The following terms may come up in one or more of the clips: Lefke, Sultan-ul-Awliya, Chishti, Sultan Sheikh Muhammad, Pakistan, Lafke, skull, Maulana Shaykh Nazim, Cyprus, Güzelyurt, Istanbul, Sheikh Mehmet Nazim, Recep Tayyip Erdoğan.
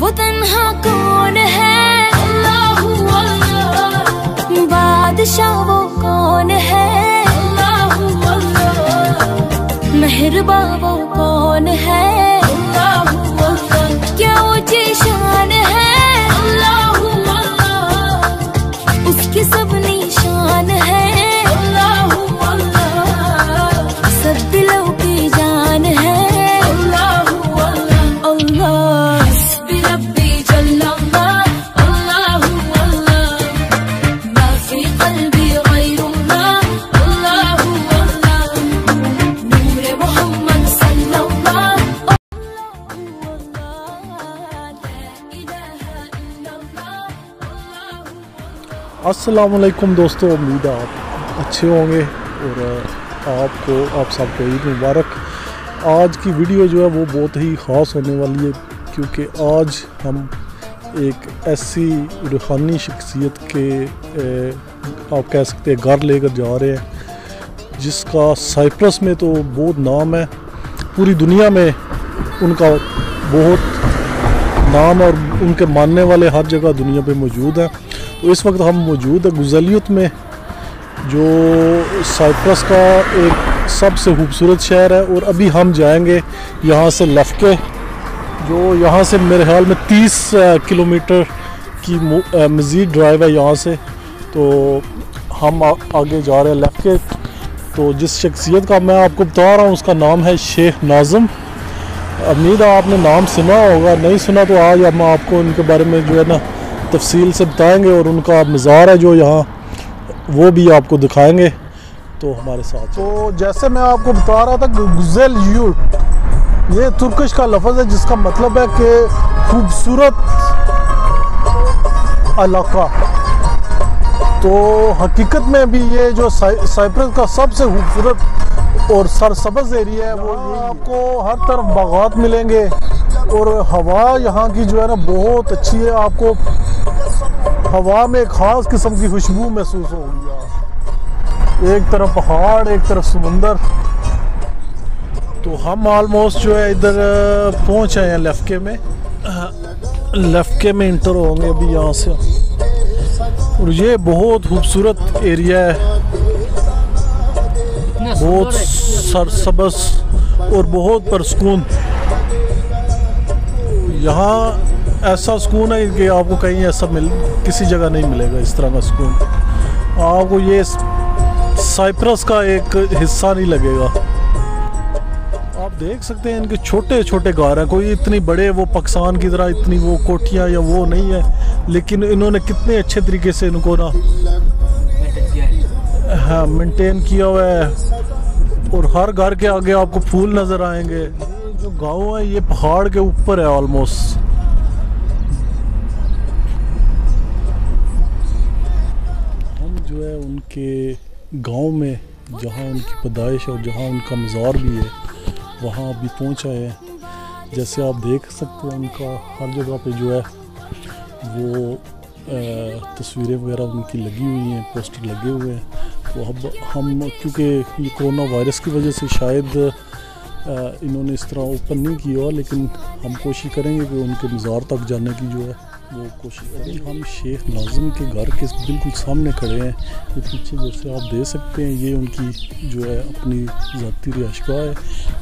वो तन्हा कौन है? अल्लाहु अल्लाह। बादशाह वो कौन है? अल्लाहु अल्लाह। मेहरबा वो कौन है? अल्लाहु अल्लाह। क्या ऊंची शान है? अल्लाहु अल्लाह। उसकी सब निशान है। अल्लाहु अल्लाह। सब दिलों की जान है। अस्सलामुअलैकुम दोस्तों, उम्मीद है आप अच्छे होंगे और आपको आप सबको ईद मुबारक। आज की वीडियो जो है वो बहुत ही ख़ास होने वाली है क्योंकि आज हम एक ऐसी रूहानी शख्सियत के आप कह सकते हैं घर लेकर जा रहे हैं जिसका साइप्रस में तो बहुत नाम है, पूरी दुनिया में उनका बहुत नाम और उनके मानने वाले हर जगह दुनिया पे मौजूद हैं। तो इस वक्त हम मौजूद है गुज़ेल युर्ट में, जो साइप्रस का एक सबसे खूबसूरत शहर है। और अभी हम जाएंगे यहाँ से लफ्के, जो यहाँ से मेरे ख्याल में 30 किलोमीटर की मज़ीद ड्राइव है यहाँ से। तो हम आगे जा रहे हैं लफ्के। तो जिस शख्सियत का मैं आपको बता रहा हूँ उसका नाम है शेख नाज़िम। उम्मीद है आपने नाम सुना होगा, नहीं सुना तो आज हम आपको इनके बारे में जो है ना तफसील से बताएंगे और उनका मज़ार है जो यहाँ वो भी आपको दिखाएंगे। तो हमारे साथ, तो जैसे मैं आपको बता रहा था, गुज़ेल युर्ट ये तुर्किश का लफ्ज़ है जिसका मतलब है कि खूबसूरत इलाका। तो हकीकत में भी ये जो साइप्रस का सबसे खूबसूरत और सरसब्ज़ एरिया है वो आपको हर तरफ बागात मिलेंगे और हवा यहाँ की जो है ना बहुत अच्छी है। आपको हवा में ख़ास किस्म की खुशबू महसूस होगी, एक तरफ पहाड़ एक तरफ समंदर। तो हम ऑलमोस्ट जो है इधर पहुँच आए हैं लफ्के में, लफ्के में इंटर होंगे अभी यहाँ से। और ये बहुत खूबसूरत एरिया है, बहुत सरसब्ज़ और बहुत पुरसुकून। यहाँ ऐसा सुकून है कि आपको कहीं ऐसा किसी जगह नहीं मिलेगा इस तरह का सुकून। आपको ये साइप्रस का एक हिस्सा नहीं लगेगा। आप देख सकते हैं इनके छोटे छोटे घर हैं, कोई इतनी बड़े वो पाकिस्तान की तरह इतनी वो कोठियाँ या वो नहीं है, लेकिन इन्होंने कितने अच्छे तरीके से इनको ना मेंटेन किया हुआ है। और हर घर के आगे आपको फूल नज़र आएंगे। जो गांव है ये पहाड़ के ऊपर है ऑलमोस्ट। हम जो है उनके गांव में जहां उनकी पैदाइश और जहां उनका मज़ार भी है वहां अभी पहुंच आए हैं। जैसे आप देख सकते हैं उनका हर जगह पे जो है वो तस्वीरें वगैरह उनकी लगी हुई हैं, पोस्टर लगे हुए हैं। तो अब हम क्योंकि ये कोरोना वायरस की वजह से शायद इन्होंने इस तरह ओपन नहीं किया, लेकिन हम कोशिश करेंगे कि उनके मज़ार तक जाने की जो है वो कोशिश करेंगे। हम शेख नाज़िम के घर के बिल्कुल सामने खड़े हैं। तो पीछे जैसे आप देख सकते हैं ये उनकी जो है अपनी ज़ाती रिहाइशगाह है,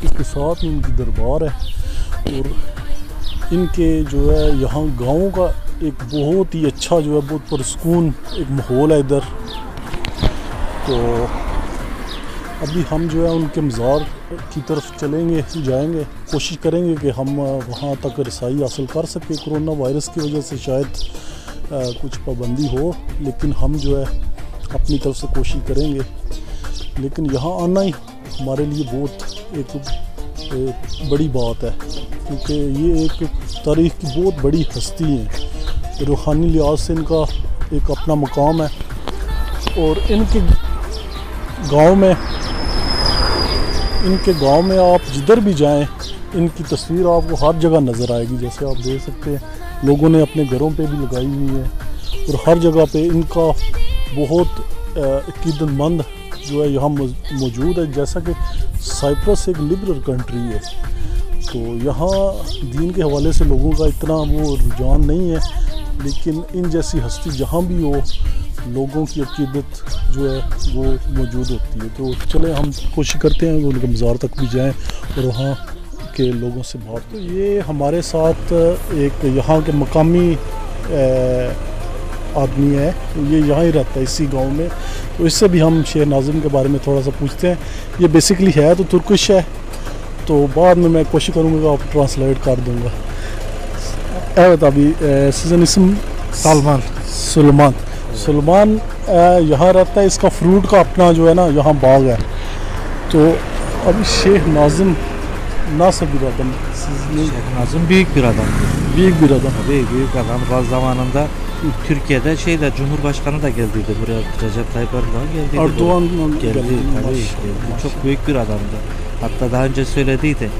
इसके साथ उनकी दरबार है। और इनके जो है यहाँ गाँव का एक बहुत ही अच्छा जो है बहुत पुरसुकून एक माहौल है इधर। तो अभी हम जो है उनके मज़ार की तरफ चलेंगे, जाएंगे, कोशिश करेंगे कि हम वहाँ तक रसाई हासिल कर सकें। कोरोना वायरस की वजह से शायद कुछ पाबंदी हो, लेकिन हम जो है अपनी तरफ से कोशिश करेंगे। लेकिन यहाँ आना ही हमारे लिए बहुत एक बड़ी बात है क्योंकि ये एक तारीख़ की बहुत बड़ी हस्ती है, रूहानी लिहाज से इनका एक अपना मकाम है। और इनके गांव में आप जिधर भी जाएं इनकी तस्वीर आपको हर जगह नज़र आएगी। जैसे आप देख सकते हैं लोगों ने अपने घरों पे भी लगाई हुई है और हर जगह पे इनका बहुत अकीदतमंद जो है यहाँ मौजूद है। जैसा कि साइप्रस एक लिबरल कंट्री है तो यहाँ दीन के हवाले से लोगों का इतना वो रुझान नहीं है, लेकिन इन जैसी हस्ती जहाँ भी हो लोगों की अक़ीदत जो है वो मौजूद होती है। तो चले हम कोशिश करते हैं उनके मज़ार तक भी जाएं और वहाँ के लोगों से बात। तो ये हमारे साथ एक यहाँ के मकामी आदमी है, ये यहाँ ही रहता है इसी गांव में, तो इससे भी हम शेख नाज़िम के बारे में थोड़ा सा पूछते हैं। ये बेसिकली है तो तुर्किश है, तो बाद में मैं कोशिश करूँगा कि आप ट्रांसलेट कर दूँगा। सलमान सलमान सलमान यहाँ रहता है, इसका फ्रूट का अपना जो है ना यहाँ बाग है। तो अब Sheikh Nazim nasıl bir adam? Siz ne? Şeyh Nazım büyük bir adam. Büyük bir adam. Büyük adam. Bazı zamanında Türkiye'de şeyde Cumhurbaşkanı da geldiydi buraya. Recep Tayyip Erdoğan geldiydi. Erdoğan geldi. Çok büyük bir adamdı. Hatta daha önce söylediydi.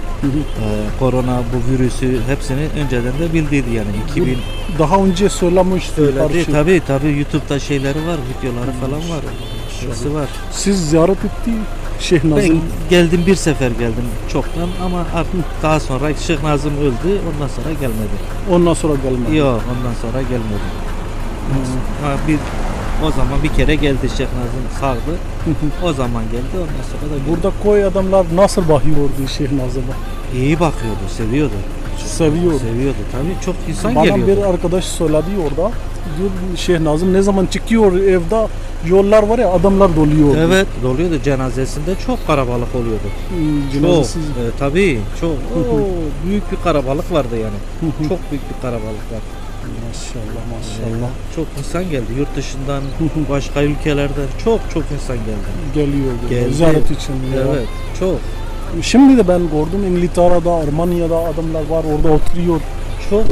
Korona bu virüsü hepsini önceden de bildiydi yani 2000. Daha önce söylemişti. Tabii YouTube'da şeyleri var, videoları falan var. Şurası var. Siz ziyaret ettiği Şeyh Nazım? Ben geldim, bir sefer geldim çoktan ama artık daha sonra Şeyh Nazım öldü, ondan sonra gelmedi. Ondan sonra gelmedi? Yok, ondan sonra gelmedi. O zaman bir kere geldi Şeyh Nazım, sağdı. O zaman geldi, ondan sonra da geldi. Burada koy adamlar nasıl bakıyordu Şeyh Nazım'a? İyi bakıyordu, seviyordu. Seviyordu tabii, çok insan bana geliyordu. Bana bir arkadaş söyledi orada, diyor Şeyh Nazım ne zaman çıkıyor evde yollar var ya adamlar doluyordu. Evet doluyordu, cenazesinde çok karabalık oluyordu. Cenazesiz? Tabii çok, büyük bir karabalık vardı yani, çok büyük bir karabalık vardı. Maşallah maşallah. Çok insan geldi yurt dışından, başka ülkelerden çok insan geldi. Geliyordu, ziyaret için. Evet çok. Şimdi de ben gördüm İngiltere'de, Almanya'da adamlar var orada oturuyor. Çok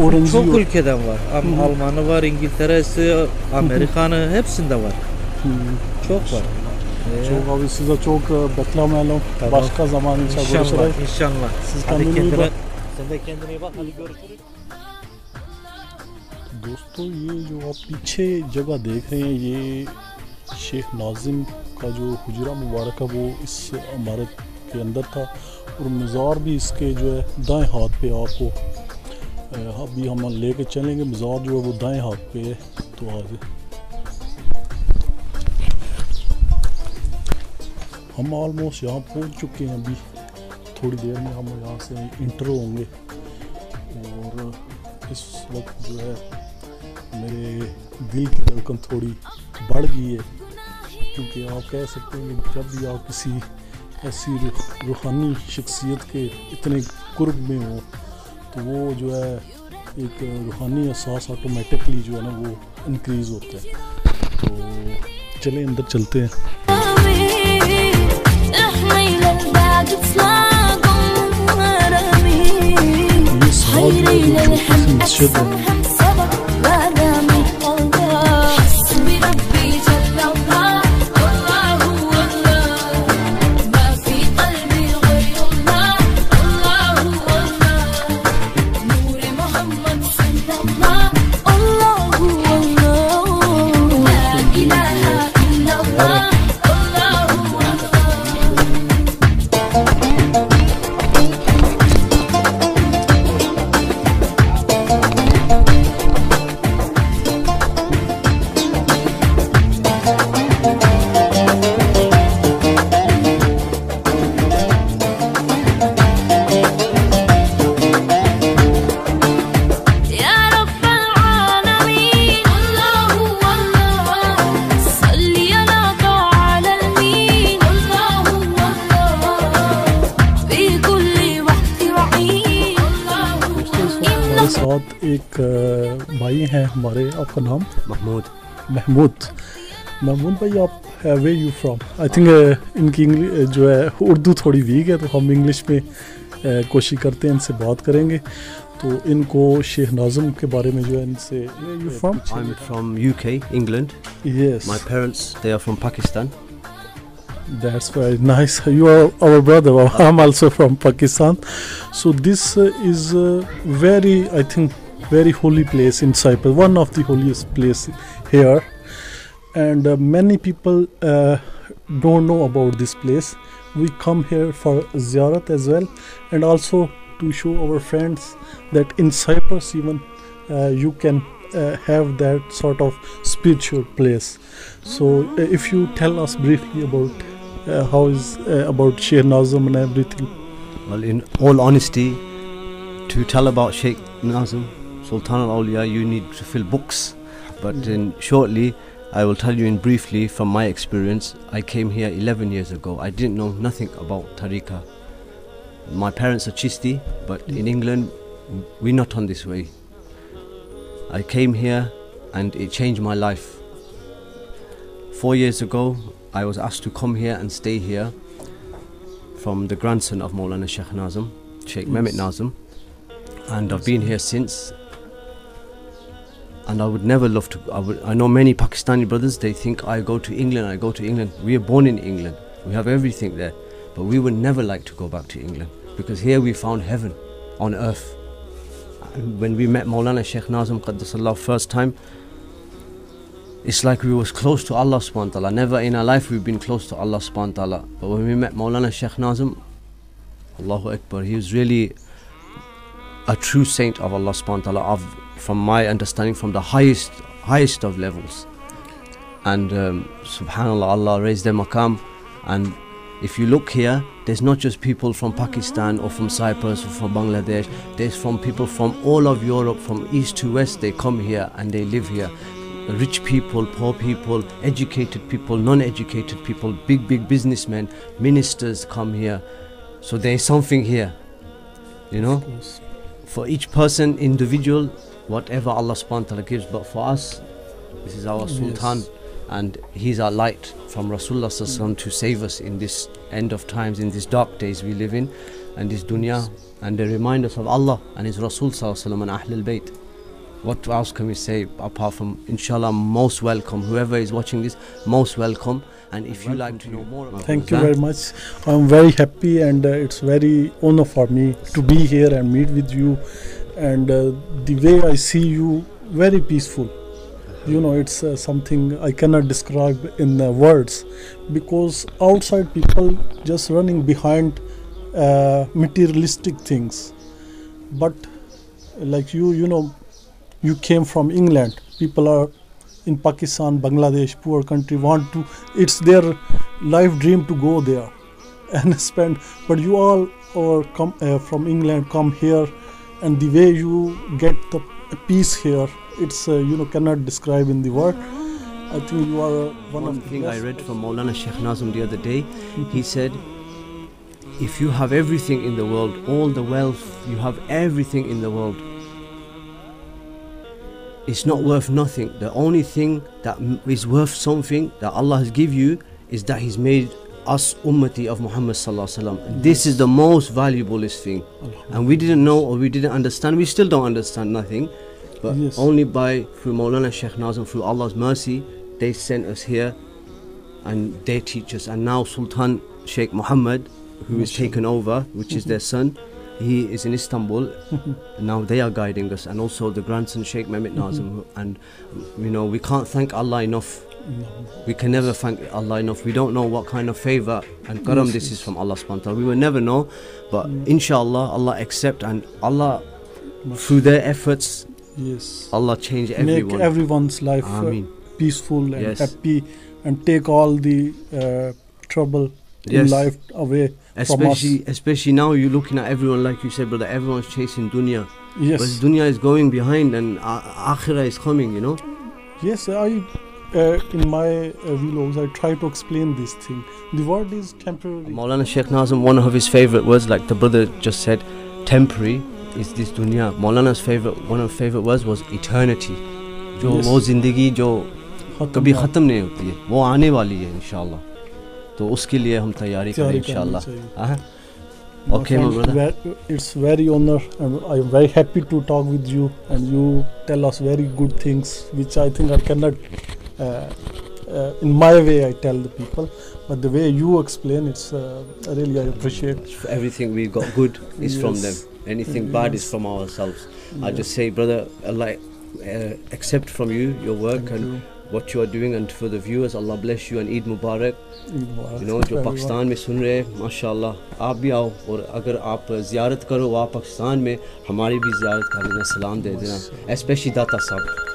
ülkeden var. Almanı var, İngiltere'si, Amerikanı hepsinde var. Çok var. Çok abi size çok beklemeyelim. Başka zaman inşallah. İnşallah. Siz kendine iyi bak. Sen de kendine iyi bak. Hadi görüşürüz. दोस्तों ये जो आप पीछे जगह देख रहे हैं ये शेख नाज़िम का जो हुजरा मुबारक है वो इस इमारत के अंदर था और मज़ार भी इसके जो है दाएं हाथ पे आपको अभी हम लेके चलेंगे। मज़ार जो है वो दाएं हाथ पे है। तो आज हम ऑलमोस्ट यहाँ पहुँच चुके हैं, अभी थोड़ी देर में हम यहाँ से इंटर होंगे और इस वक्त जो है मेरे दिल की धड़कन थोड़ी बढ़ गई है क्योंकि आप कह सकते हैं कि जब भी आप किसी ऐसी रूहानी शख्सियत के इतने कुर्ब में हो तो वो जो है एक रूहानी एहसास ऑटोमेटिकली जो है ना वो इंक्रीज़ होता है। तो चलें अंदर चलते हैं। साथ एक भाई हैं हमारे, आपका नाम? महमूद भाई, आप where you from? I think इनकी इंग्लिश जो है उर्दू थोड़ी वीक है तो हम इंग्लिश में कोशिश करते हैं, इनसे बात करेंगे। तो इनको शेख नाज़िम के बारे में जो है इनसे you from? I am from UK, England. Yes, my parents they are from Pakistan. That's very nice. You are our brother. I'm also from Pakistan. So this is very, I think, very holy place in Cyprus. One of the holiest place here, and many people don't know about this place. We come here for ziyarat as well, and also to show our friends that in Cyprus even you can have that sort of spiritual place. So if you tell us briefly about how is about Sheikh Nazim and everything. Well, in all honesty, to tell about Sheikh Nazim, Sultan-ul-Awliya, you need to fill books, but shortly I will tell you in briefly from my experience. I came here 11 years ago. I didn't know nothing about tariqah. My parents are Chisti, but in England we're not on this way. I came here and it changed my life. 4 years ago I was asked to come here and stay here from the grandson of Maulana Shaykh Nazim, Sheikh Mehmet Nazim, and I've been here since. And I would never love to, I know many Pakistani brothers, they think I go to England, I go to England. We are born in England, we have everything there, but we would never like to go back to England, because here we found heaven on earth. When we met Maulana Shaykh Nazim Qaddasallahu first time, it's like we was close to Allah subhanahu wa ta'ala. Never in our life we've been close to Allah subhanahu wa ta'ala. But when we met Maulana Shaykh Nazim, Allahu Akbar, he was really a true saint of Allah subhanahu wa ta'ala, from my understanding, from the highest of levels. And subhanAllah, Allah raised their maqam. And if you look here, there's not just people from Pakistan or from Cyprus or from Bangladesh, there's from people from all of Europe, from east to west. They come here and they live here. Rich people, poor people, educated people, non-educated people, big businessmen, ministers come here. So there's something here, you know, for each person, individual, whatever Allah subhanahu wa ta'ala gives. But for us, this is our Sultan, and he's our light from Rasulullah sallallahu alaihi wasallam to save us in this end of times, in these dark days we live in, and this dunya, and they remind us of Allah and his Rasul sallallahu alaihi wasallam and Ahlul Bayt. What else can we say apart from inshallah, most welcome, whoever is watching this, most welcome. And if you like to know more about Thank you very much. I'm very happy, and it's very honor for me to be here and meet with you. And the way I see you, very peaceful. You know, it's something I cannot describe in words, because outside people just running behind materialistic things. But like you, you know, you came from England. People are in Pakistan, Bangladesh, poor country, want to, it's their life dream to go there and spend. But you all or come from England, come here, and the way you get the peace here, it's you know, cannot describe in the word. I think you are one of the thing best. I read from Maulana Shaykh Nazim the other day. He said, if you have everything in the world, all the wealth, you have everything in the world, it's not worth nothing. The only thing that is worth something that Allah has given you is that he's made us ummati of Muhammad sallallahu alaihi wasallam. This is the most valuablest thing, and we didn't know, or we didn't understand, we still don't understand nothing, but only by through Maulana Shaykh Nazim, through Allah's mercy, they sent us here and they teach us. And now Sultan Sheikh Muhammad, who is taken over, which is their son, he is in Istanbul. Now they are guiding us, and also the grandson Sheikh Mehmet Nazim. And you know, we can't thank Allah enough. We can never thank Allah enough. We don't know what kind of favor and karam this is from Allah subhanahu wa ta'ala. We will never know, but inshallah Allah accept, and Allah through their efforts, Allah change everyone. Make everyone's life peaceful and happy, and take all the trouble in life away. Especially now you're looking at everyone, like you said, brother, everyone's chasing dunya. But dunya is going behind, and akhirah is coming, you know. I in my vlogs I try to explain this thing. The word is temporary. Maulana Shaykh Nazim, one of his favorite words, like the brother just said, temporary is this dunya. Maulana's favorite, one of his favorite words was eternity. Jo wo zindagi jo kabhi khatam nahi hoti hai, wo aane wali hai inshallah. So uske liye hum taiyari karein inshallah. Okay, my brother, it's very honor, and I'm very happy to talk with you, and you tell us very good things which I think I cannot in my way I tell the people, but the way you explain, it's really I appreciate. Everything we got good is from them, anything bad is from ourselves. I just say, brother, Allah accept from you your work. Thank you. what you are doing, and for the viewers, Allah bless you and Eid Mubarak. You know, जो पाकिस्तान में सुन रहे हैं, माशाल्लाह आप भी आओ और अगर आप ज़ियारत करो वहाँ पाकिस्तान में, हमारी भी ज़ियारत कर लेना, सलाम दे देना, especially दाता साहब.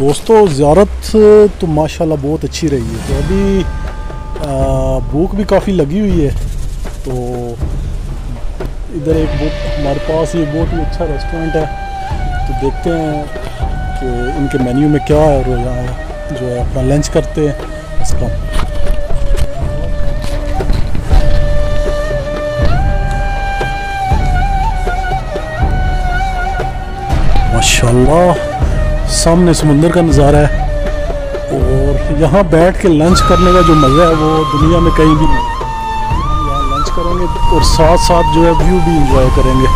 दोस्तों ज़ियारत तो माशाल्लाह बहुत अच्छी रही है, तो अभी भूख भी काफ़ी लगी हुई है, तो इधर एक बहुत हमारे पास ये बहुत ही अच्छा रेस्टोरेंट है, तो देखते हैं कि इनके मेन्यू में क्या है और यहाँ जो है अपना लंच करते हैं इसका. माशाल्लाह सामने समुंदर का नज़ारा है और यहाँ बैठ के लंच करने का जो मज़ा है वो दुनिया में कहीं भी नहीं है. यहाँ लंच करेंगे और साथ साथ जो है व्यू भी इंजॉय करेंगे.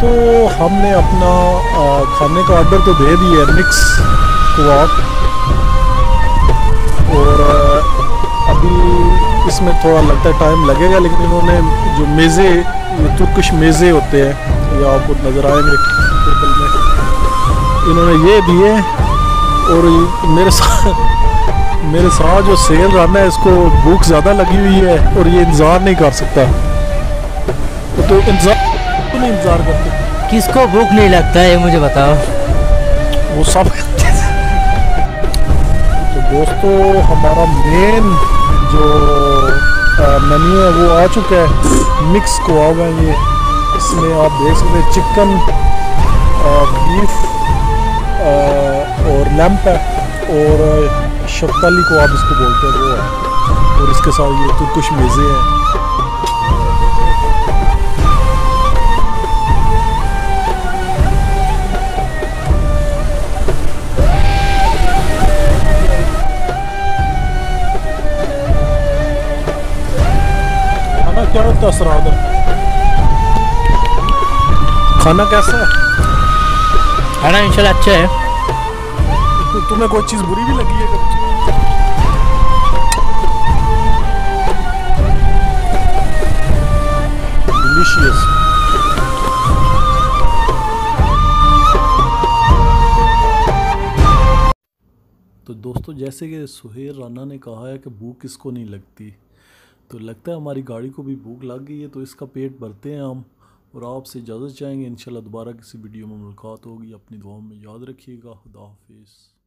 तो हमने अपना खाने का ऑर्डर तो दे दिया है, मिक्स कबाब, और अभी इसमें थोड़ा लगता है टाइम लगेगा, लेकिन इन्होंने जो मेज़े तुर्किश मेज़े होते हैं या आपको नज़र आएंगे टेबल में, इन्होंने ये दिए. और मेरे साथ जो सेल राना है इसको भूख ज़्यादा लगी हुई है और ये इंतज़ार नहीं कर सकता, तो इंतजार करते. किसको भूख नहीं लगता है मुझे बताओ, वो सब करते हैं. तो दोस्तों हमारा मेन जो मेन्यू है वो आ चुका है. मिक्स कबाब है ये, इसमें आप देख सकते हैं चिकन, बीफ और लैम्प है, और शक्काली कबाब इसको बोलते हैं वो है, और इसके साथ ये तो कुछ मेज़े हैं. खाना कैसा है? खाना इंशाल्लाह अच्छा है. तुम्हें कोई चीज़ बुरी भी लगी है? डिलीशियस. तो दोस्तों जैसे कि सुहेल राना ने कहा है कि भूख किसको नहीं लगती, तो लगता है हमारी गाड़ी को भी भूख लग गई है, तो इसका पेट भरते हैं हम और आपसे इजाज़त चाहेंगे. इंशाल्लाह दोबारा किसी वीडियो में मुलाकात होगी. अपनी दुआओं में याद रखिएगा. खुदा हाफिज़.